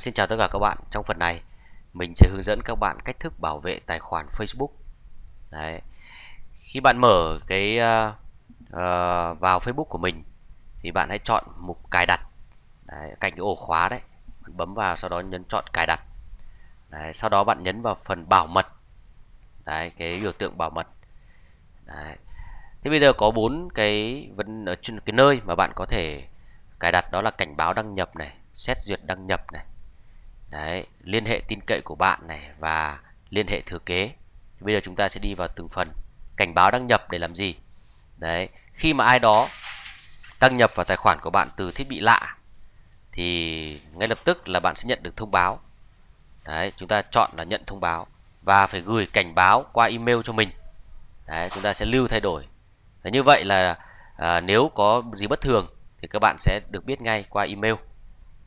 Xin chào tất cả các bạn. Trong phần này mình sẽ hướng dẫn các bạn cách thức bảo vệ tài khoản Facebook. Đấy. Khi bạn mở cái vào Facebook của mình thì bạn hãy chọn mục cài đặt. Đấy, cạnh cái ổ khóa đấy, bạn bấm vào, sau đó nhấn chọn cài đặt. Đấy, sau đó bạn nhấn vào phần bảo mật. Đấy, cái biểu tượng bảo mật. Đấy. Thế bây giờ có 4 cái nơi mà bạn có thể cài đặt, đó là cảnh báo đăng nhập này, xét duyệt đăng nhập này, đấy, liên hệ tin cậy của bạn này và liên hệ thừa kế. Thì bây giờ chúng ta sẽ đi vào từng phần. Cảnh báo đăng nhập để làm gì? Đấy, khi mà ai đó đăng nhập vào tài khoản của bạn từ thiết bị lạ thì ngay lập tức là bạn sẽ nhận được thông báo. Đấy, chúng ta chọn là nhận thông báo và phải gửi cảnh báo qua email cho mình. Đấy, chúng ta sẽ lưu thay đổi. Đấy, như vậy là nếu có gì bất thường thì các bạn sẽ được biết ngay qua email.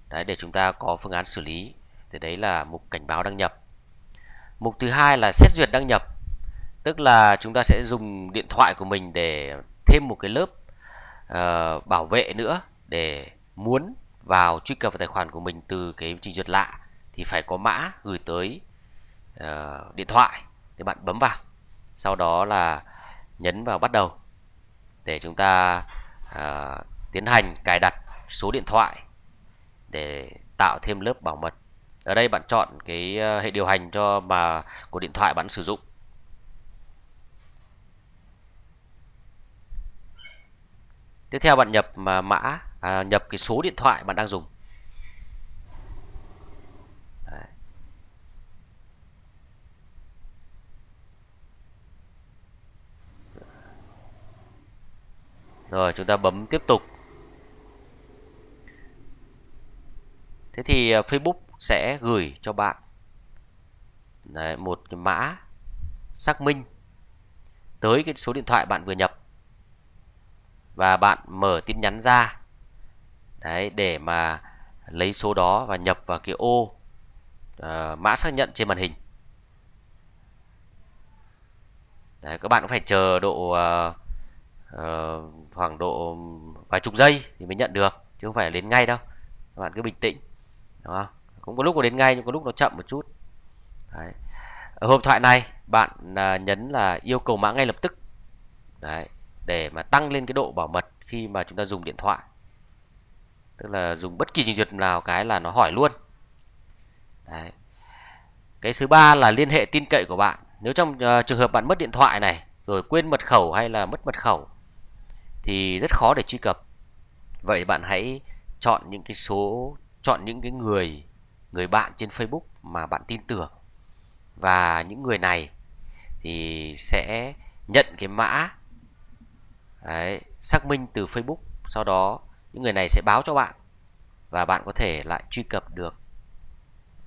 Đấy, để chúng ta có phương án xử lý. Thì đấy là mục cảnh báo đăng nhập. Mục thứ hai là xét duyệt đăng nhập, tức là chúng ta sẽ dùng điện thoại của mình để thêm một cái lớp bảo vệ nữa, để muốn vào truy cập vào tài khoản của mình từ cái trình duyệt lạ thì phải có mã gửi tới điện thoại. Thì bạn bấm vào, sau đó là nhấn vào bắt đầu để chúng ta tiến hành cài đặt số điện thoại để tạo thêm lớp bảo mật. Ở đây bạn chọn cái hệ điều hành của điện thoại bạn sử dụng. Tiếp theo bạn nhập nhập cái số điện thoại bạn đang dùng. Đấy. Rồi chúng ta bấm tiếp tục. Thế thì Facebook sẽ gửi cho bạn đấy, một cái mã xác minh tới cái số điện thoại bạn vừa nhập. Và bạn mở tin nhắn ra đấy, để mà lấy số đó và nhập vào cái ô mã xác nhận trên màn hình. Đấy, các bạn cũng phải chờ độ khoảng độ vài chục giây thì mới nhận được, chứ không phải đến ngay đâu. Các bạn cứ bình tĩnh. Đúng không? Cũng có lúc nó đến ngay nhưng có lúc nó chậm một chút. Đấy. Ở hộp thoại này bạn nhấn là yêu cầu mã ngay lập tức. Đấy, để mà tăng lên cái độ bảo mật khi mà chúng ta dùng điện thoại. Tức là dùng bất kỳ trình duyệt nào cái là nó hỏi luôn. Đấy. Cái thứ ba là liên hệ tin cậy của bạn. Nếu trong trường hợp bạn mất điện thoại này rồi quên mật khẩu hay là mất mật khẩu thì rất khó để truy cập. Vậy bạn hãy chọn những cái người bạn trên Facebook mà bạn tin tưởng, và những người này thì sẽ nhận cái mã đấy, xác minh từ Facebook. Sau đó những người này sẽ báo cho bạn và bạn có thể lại truy cập được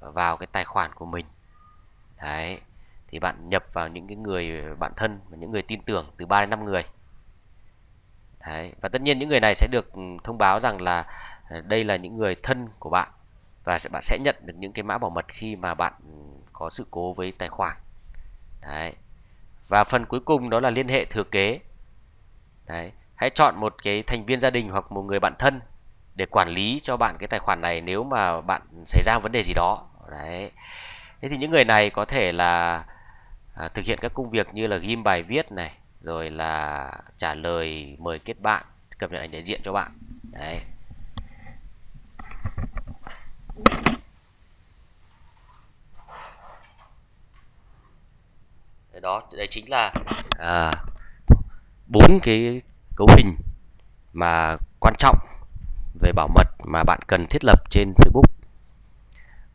vào cái tài khoản của mình. Đấy, thì bạn nhập vào những cái người bạn thân và những người tin tưởng từ 3 đến 5 người. Đấy, và tất nhiên những người này sẽ được thông báo rằng là đây là những người thân của bạn, và bạn sẽ nhận được những cái mã bảo mật khi mà bạn có sự cố với tài khoản. Đấy. Và phần cuối cùng đó là liên hệ thừa kế. Đấy. Hãy chọn một cái thành viên gia đình hoặc một người bạn thân để quản lý cho bạn cái tài khoản này nếu mà bạn xảy ra vấn đề gì đó. Đấy. Thế thì những người này có thể là thực hiện các công việc như là ghim bài viết này, rồi là trả lời mời kết bạn, cập nhật ảnh đại diện cho bạn. Đấy. Đó, đấy chính là 4 cái cấu hình mà quan trọng về bảo mật mà bạn cần thiết lập trên Facebook.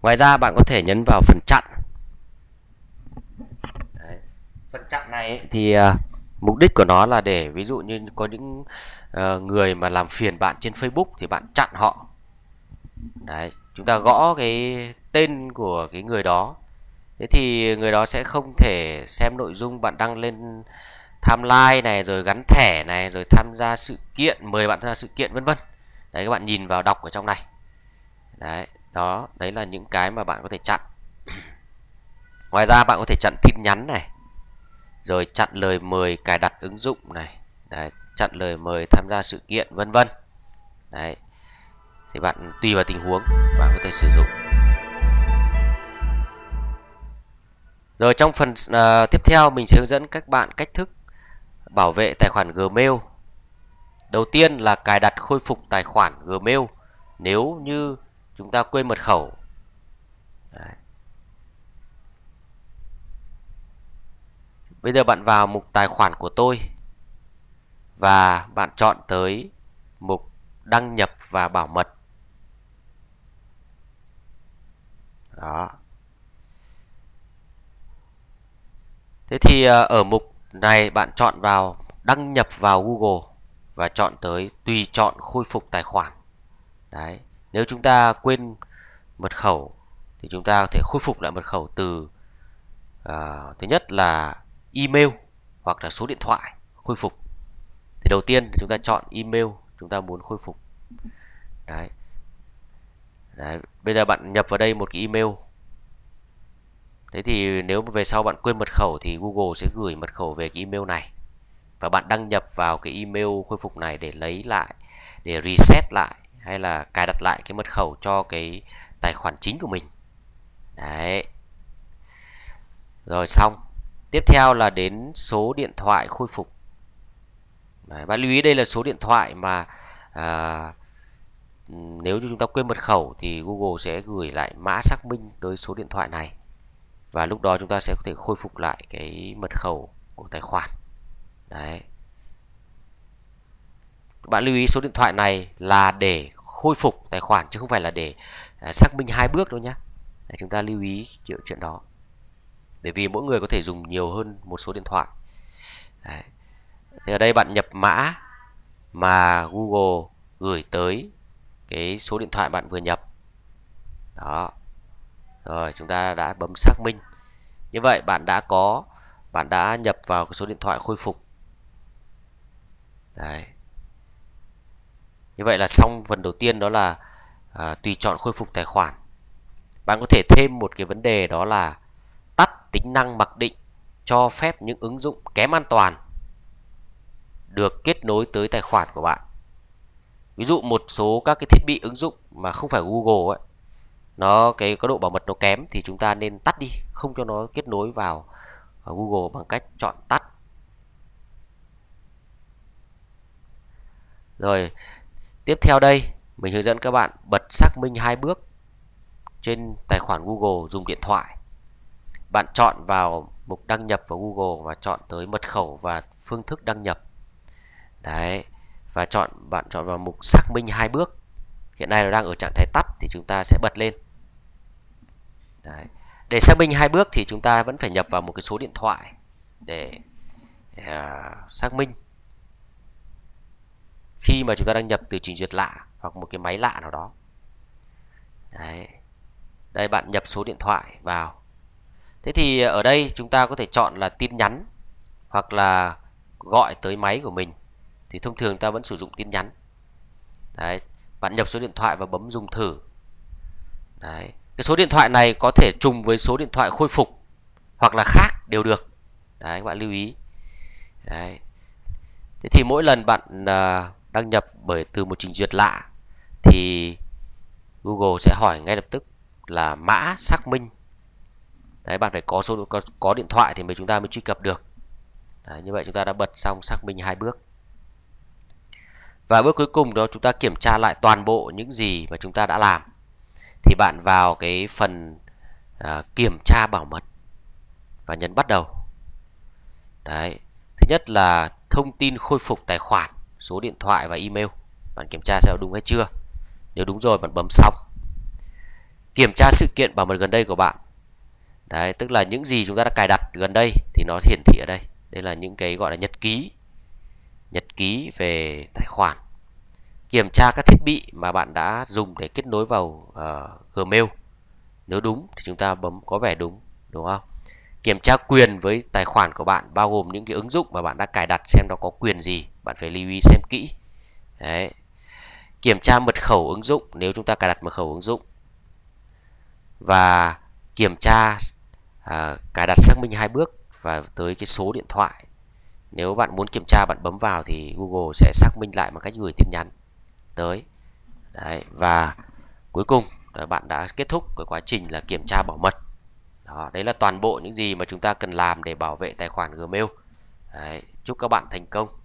Ngoài ra bạn có thể nhấn vào phần chặn. Đấy. Phần chặn này ấy, thì mục đích của nó là để ví dụ như có những người mà làm phiền bạn trên Facebook thì bạn chặn họ. Đấy, chúng ta gõ cái tên của cái người đó. Thế thì người đó sẽ không thể xem nội dung bạn đăng lên timeline này, rồi gắn thẻ này, rồi tham gia sự kiện, mời bạn tham gia sự kiện, vân vân. Đấy, các bạn nhìn vào đọc ở trong này. Đấy, đó, đấy là những cái mà bạn có thể chặn. Ngoài ra bạn có thể chặn tin nhắn này, rồi chặn lời mời cài đặt ứng dụng này, đấy, chặn lời mời tham gia sự kiện, vân vân. Đấy. Thì bạn tùy vào tình huống bạn có thể sử dụng. Rồi trong phần tiếp theo mình sẽ hướng dẫn các bạn cách thức bảo vệ tài khoản Gmail. Đầu tiên là cài đặt khôi phục tài khoản Gmail nếu như chúng ta quên mật khẩu. Đấy. Bây giờ bạn vào mục tài khoản của tôi và bạn chọn tới mục đăng nhập và bảo mật. Đó. Thế thì ở mục này bạn chọn vào đăng nhập vào Google và chọn tới tùy chọn khôi phục tài khoản. Đấy, nếu chúng ta quên mật khẩu thì chúng ta có thể khôi phục lại mật khẩu từ thứ nhất là email hoặc là số điện thoại khôi phục. Thì đầu tiên chúng ta chọn email chúng ta muốn khôi phục. Đấy. Đấy, bây giờ bạn nhập vào đây một cái email. Thế thì nếu về sau bạn quên mật khẩu thì Google sẽ gửi mật khẩu về cái email này. Và bạn đăng nhập vào cái email khôi phục này để lấy lại, để reset lại hay là cài đặt lại cái mật khẩu cho cái tài khoản chính của mình. Đấy. Rồi xong. Tiếp theo là đến số điện thoại khôi phục. Đấy, bạn lưu ý đây là số điện thoại mà nếu như chúng ta quên mật khẩu thì Google sẽ gửi lại mã xác minh tới số điện thoại này. Và lúc đó chúng ta sẽ có thể khôi phục lại cái mật khẩu của tài khoản. Đấy. Bạn lưu ý số điện thoại này là để khôi phục tài khoản chứ không phải là để xác minh hai bước đâu nhé. Chúng ta lưu ý chuyện đó. Bởi vì mỗi người có thể dùng nhiều hơn một số điện thoại. Đấy. Thì ở đây bạn nhập mã mà Google gửi tới cái số điện thoại bạn vừa nhập. Đó. Rồi chúng ta đã bấm xác minh. Như vậy bạn đã nhập vào cái số điện thoại khôi phục. Đấy. Như vậy là xong phần đầu tiên, đó là tùy chọn khôi phục tài khoản. Bạn có thể thêm một cái vấn đề đó là tắt tính năng mặc định cho phép những ứng dụng kém an toàn được kết nối tới tài khoản của bạn. Ví dụ một số các cái thiết bị ứng dụng mà không phải Google ấy, có độ bảo mật nó kém thì chúng ta nên tắt đi, không cho nó kết nối vào Google bằng cách chọn tắt. Rồi tiếp theo đây mình hướng dẫn các bạn bật xác minh hai bước trên tài khoản Google dùng điện thoại. Bạn chọn vào mục đăng nhập vào Google và chọn tới mật khẩu và phương thức đăng nhập. Đấy, và bạn chọn vào mục xác minh hai bước. Hiện nay nó đang ở trạng thái tắt thì chúng ta sẽ bật lên. Đấy. Để xác minh hai bước thì chúng ta vẫn phải nhập vào một cái số điện thoại để xác minh khi mà chúng ta đăng nhập từ trình duyệt lạ hoặc một cái máy lạ nào đó. Đấy. Đây bạn nhập số điện thoại vào. Thế thì ở đây chúng ta có thể chọn là tin nhắn hoặc là gọi tới máy của mình. Thì thông thường ta vẫn sử dụng tin nhắn. Đấy. Bạn nhập số điện thoại và bấm dùng thử. Đấy. Cái số điện thoại này có thể trùng với số điện thoại khôi phục hoặc là khác đều được. Đấy, các bạn lưu ý. Đấy. Thế thì mỗi lần bạn đăng nhập từ một trình duyệt lạ thì Google sẽ hỏi ngay lập tức là mã xác minh. Đấy, bạn phải có điện thoại thì chúng ta mới truy cập được. Đấy, như vậy chúng ta đã bật xong xác minh hai bước. Và bước cuối cùng đó, chúng ta kiểm tra lại toàn bộ những gì mà chúng ta đã làm. Thì bạn vào cái phần kiểm tra bảo mật và nhấn bắt đầu. Đấy. Thứ nhất là thông tin khôi phục tài khoản, số điện thoại và email. Bạn kiểm tra xem đúng hay chưa. Nếu đúng rồi bạn bấm xong. Kiểm tra sự kiện bảo mật gần đây của bạn. Đấy, tức là những gì chúng ta đã cài đặt gần đây thì nó hiển thị ở đây. Đây là những cái gọi là nhật ký về tài khoản. Kiểm tra các thiết bị mà bạn đã dùng để kết nối vào Gmail. Nếu đúng thì chúng ta bấm có vẻ đúng, đúng không? Kiểm tra quyền với tài khoản của bạn, bao gồm những cái ứng dụng mà bạn đã cài đặt xem nó có quyền gì. Bạn phải lưu ý xem kỹ. Đấy. Kiểm tra mật khẩu ứng dụng nếu chúng ta cài đặt mật khẩu ứng dụng. Và kiểm tra cài đặt xác minh hai bước và tới cái số điện thoại. Nếu bạn muốn kiểm tra bạn bấm vào thì Google sẽ xác minh lại bằng cách gửi tin nhắn tới. Đấy. Và cuối cùng là bạn đã kết thúc cái quá trình là kiểm tra bảo mật. Đó, đấy là toàn bộ những gì mà chúng ta cần làm để bảo vệ tài khoản Gmail. Đấy, chúc các bạn thành công.